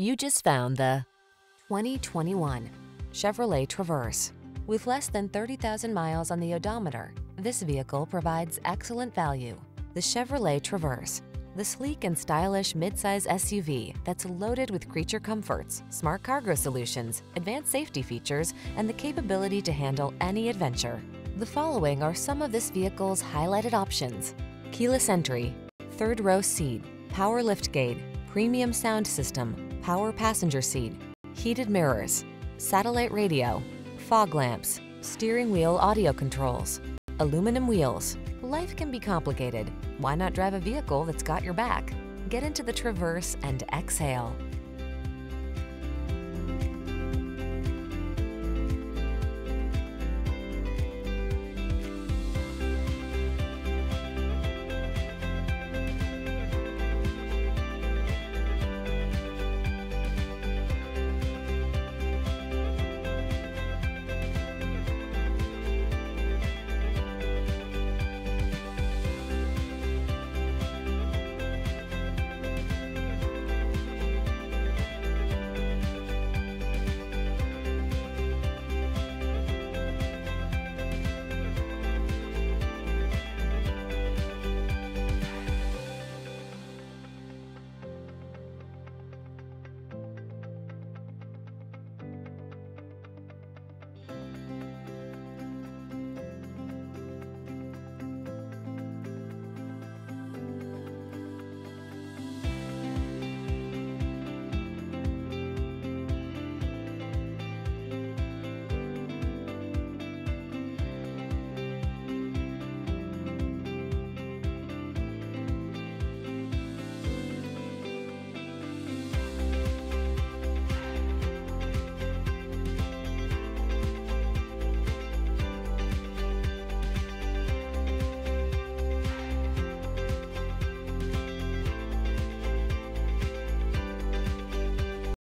You just found the 2021 Chevrolet Traverse. With less than 30,000 miles on the odometer, this vehicle provides excellent value. The Chevrolet Traverse, the sleek and stylish midsize SUV that's loaded with creature comforts, smart cargo solutions, advanced safety features, and the capability to handle any adventure. The following are some of this vehicle's highlighted options: keyless entry, third row seat, power liftgate, premium sound system, power passenger seat, heated mirrors, satellite radio, fog lamps, steering wheel audio controls, aluminum wheels. Life can be complicated. Why not drive a vehicle that's got your back? Get into the Traverse and exhale.